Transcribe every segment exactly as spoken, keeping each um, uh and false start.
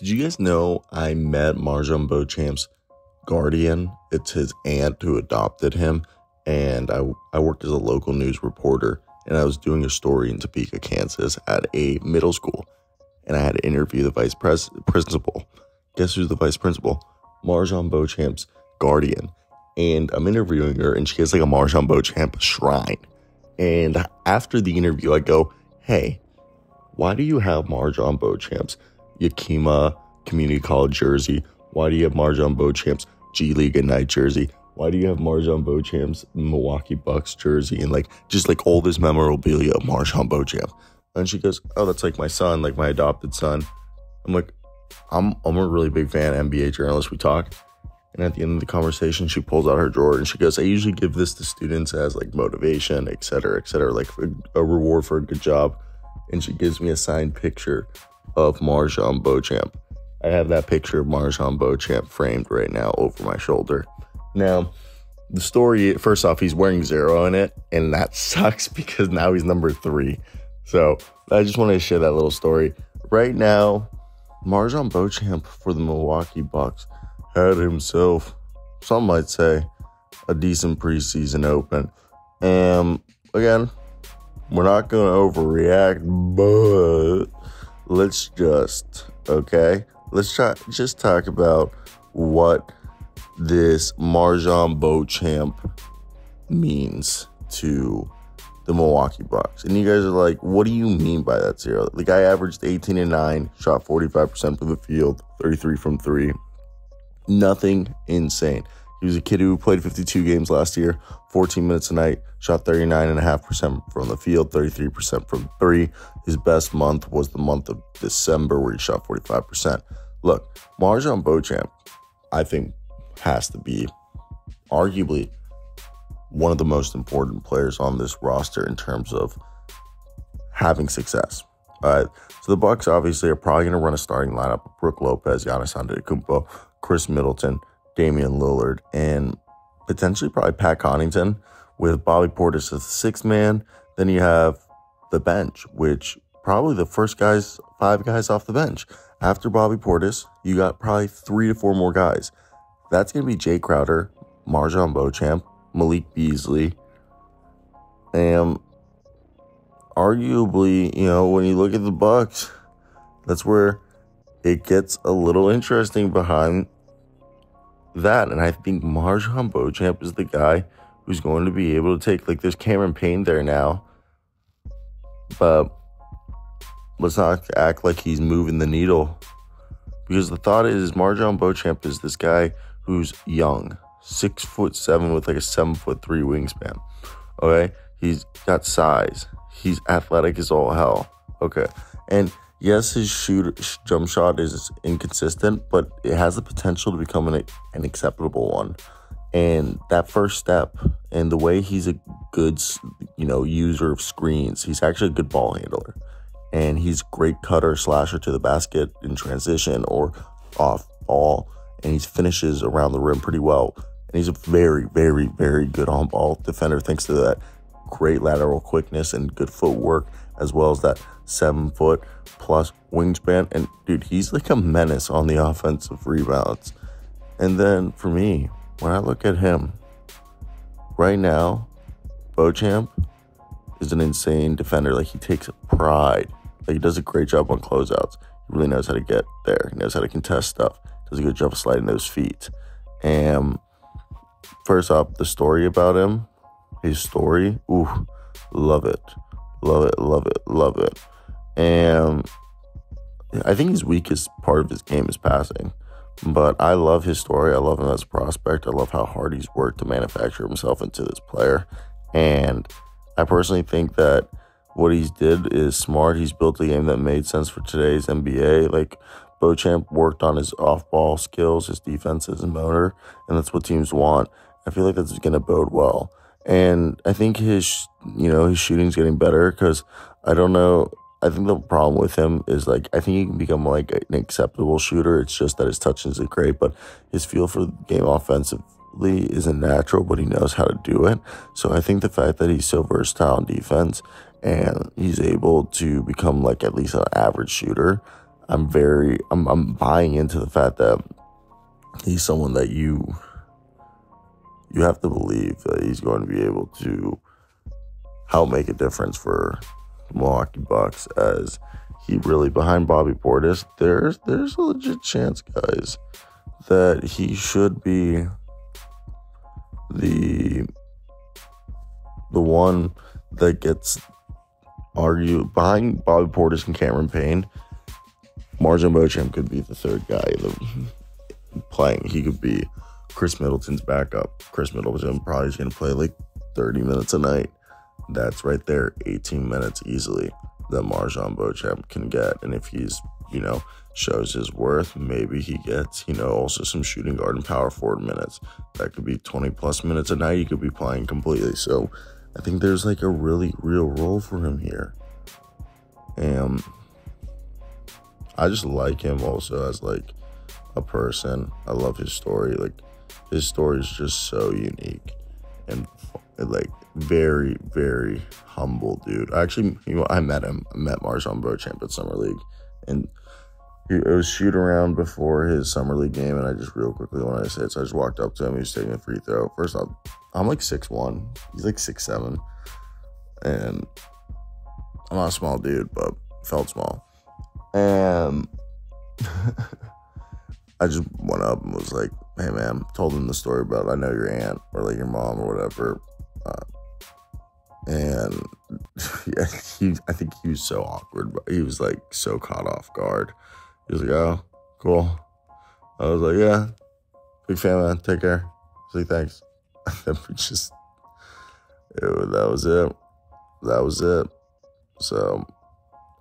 Did you guys know I met Marjon Beauchamp's guardian? It's his aunt who adopted him, and I, I worked as a local news reporter, and I was doing a story in Topeka, Kansas at a middle school, and I had to interview the vice pres principal. Guess who's the vice principal? Marjon Beauchamp's guardian. And I'm interviewing her, and she has like a Marjon Beauchamp shrine. And after the interview, I go, hey, why do you have Marjon Beauchamp's Yakima Community College jersey? Why do you have Marjon Beauchamp's G League and night jersey? Why do you have Marjon Beauchamp's Milwaukee Bucks jersey? And like, just like all this memorabilia of Marjon Beauchamp. And she goes, oh, that's like my son, like my adopted son. I'm like, I'm, I'm a really big fan of N B A journalists. We talk. And at the end of the conversation, she pulls out her drawer and she goes, I usually give this to students as like motivation, et cetera, et cetera, like a reward for a good job. And she gives me a signed picture of Marjon Beauchamp. I have that picture of Marjon Beauchamp framed right now over my shoulder. Now, the story, first off, he's wearing zero in it, and that sucks because now he's number three. So I just wanted to share that little story. Right now, Marjon Beauchamp for the Milwaukee Bucks had himself, some might say, a decent preseason open. Um, again, we're not going to overreact, but let's just, okay? Let's try, just talk about what this Marjon Beauchamp means to the Milwaukee Bucks. And you guys are like, what do you mean by that zero? The guy averaged eighteen and nine, shot forty-five percent from the field, thirty-three from three. Nothing insane. He was a kid who played fifty-two games last year, fourteen minutes a night, shot thirty-nine point five percent from the field, thirty-three percent from three. His best month was the month of December where he shot forty-five percent. Look, Marjon Beauchamp, I think, has to be arguably one of the most important players on this roster in terms of having success. All right, so the Bucks obviously are probably going to run a starting lineup of Brook Lopez, Giannis Antetokounmpo, Chris Middleton, Damian Lillard, and potentially probably Pat Connaughton with Bobby Portis as the sixth man. Then you have the bench, which probably the first guys, five guys off the bench. After Bobby Portis, you got probably three to four more guys. That's going to be Jay Crowder, Marjon Beauchamp, Malik Beasley, and arguably, you know, when you look at the Bucks, that's where it gets a little interesting behind that. And I think Marjon Beauchamp is the guy who's going to be able to take, like, there's Cameron Payne there now, but let's not act like he's moving the needle, because the thought is Marjon Beauchamp is this guy who's young, six foot seven with like a seven foot three wingspan. Okay, he's got size, he's athletic as all hell. Okay, and yes, his shoot, jump shot is inconsistent, but it has the potential to become an, an acceptable one. And that first step, and the way he's a good, you know, user of screens, he's actually a good ball handler. And he's great cutter, slasher to the basket in transition or off ball. And he finishes around the rim pretty well. And he's a very, very, very good on-ball defender thanks to that great lateral quickness and good footwork, as well as that seven foot plus wingspan. And dude, he's like a menace on the offensive rebounds. And then for me, when I look at him right now, Beauchamp is an insane defender. Like, he takes pride, like he does a great job on closeouts. He really knows how to get there. He knows how to contest stuff. Does a good job of sliding those feet. And first off, the story about him, his story, ooh, love it. Love it, love it, love it. And I think his weakest part of his game is passing. But I love his story. I love him as a prospect. I love how hard he's worked to manufacture himself into this player. And I personally think that what he's did is smart. He's built a game that made sense for today's N B A. Like, Beauchamp worked on his off-ball skills, his defenses, and motor. And that's what teams want. I feel like that's going to bode well. And I think his, you know, his shooting's getting better, because I don't know. I think the problem with him is, like, I think he can become like an acceptable shooter. It's just that his touching isn't great, but his feel for the game offensively isn't natural, but he knows how to do it. So I think the fact that he's so versatile in defense and he's able to become like at least an average shooter, I'm very, I'm, I'm buying into the fact that he's someone that you, you have to believe that he's going to be able to help make a difference for the Milwaukee Bucks, as he really, behind Bobby Portis, there's, there's a legit chance, guys, that he should be the, the one that gets argued behind Bobby Portis and Cameron Payne. Marjon Beauchamp could be the third guy playing. He could be Chris Middleton's backup. Chris Middleton probably is going to play like thirty minutes a night. That's right there, eighteen minutes easily that Marjon Beauchamp can get. And if he's, you know, shows his worth, maybe he gets, you know, also some shooting guard and power forward minutes. That could be twenty plus minutes a night he could be playing completely. So I think there's like a really real role for him here. And I just like him also as like a person. I love his story. Like, his story is just so unique and like very, very humble dude. I actually, you know, I met him. I met Marjon Beauchamp at Summer League, and it was shoot around before his Summer League game. And I just real quickly wanted to say it. So I just walked up to him. He was taking a free throw. First off, I'm like six one. He's like six seven. And I'm not a small dude, but felt small. And I just went up and was like, hey, man, told him the story about, I know your aunt or like your mom or whatever. Uh, and yeah, he, I think he was so awkward, but he was like so caught off guard. He was like, oh, cool. I was like, yeah, big fan, man. Take care. He's like, thanks. we just, it, that was it. That was it. So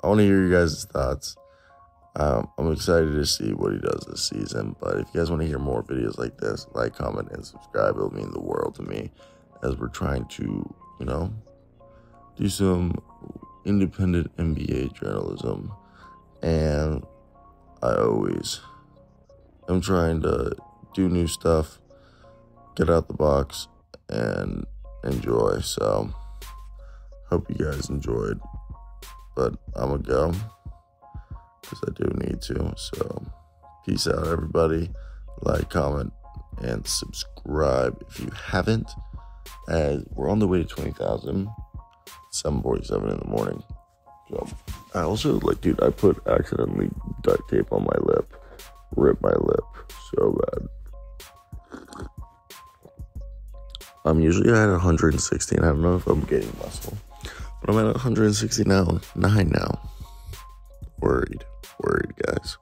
I want to hear you guys' thoughts. Um, I'm excited to see what he does this season. But if you guys want to hear more videos like this, like, comment, and subscribe. It'll mean the world to me as we're trying to, you know, do some independent N B A journalism. And I always am trying to do new stuff, get out the box, and enjoy. So hope you guys enjoyed. But I'm going to go because I do need to. So peace out, everybody. Like, comment, and subscribe if you haven't. As we're on the way to twenty thousand. seven forty-seven in the morning. So I also, like, dude, I put accidentally duct tape on my lip. Ripped my lip so bad. I'm usually at one hundred sixteen. I don't know if I'm gaining muscle. But I'm at one hundred sixty now. nine now. Worried. Worried, guys.